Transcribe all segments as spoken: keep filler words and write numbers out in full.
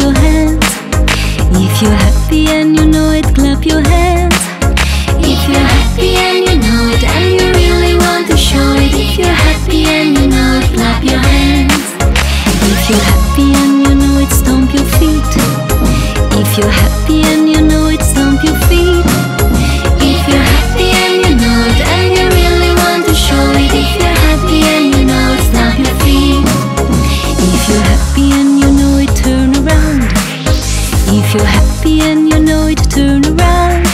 your hands. If you're happy and you know it, clap your hands. If you're happy and you know it, and you really want to show it, if you're happy and you know it, clap your hands. If you're happy and you know it, stomp your feet. If you're happy and you know it, stomp your feet. If you're happy and you know it, and you really want to show it, if you're happy and you know it, stomp your feet. If you're happy and you know it, turn around. If you're happy and you know it, turn around.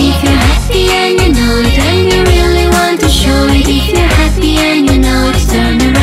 If you're happy and you know it, and you really want to show it, if you're happy and you know it, turn around.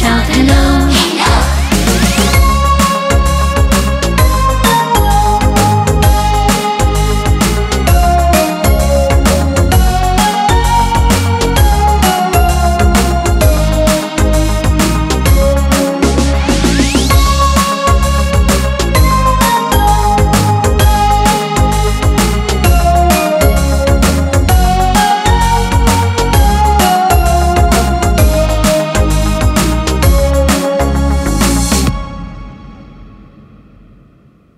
Shout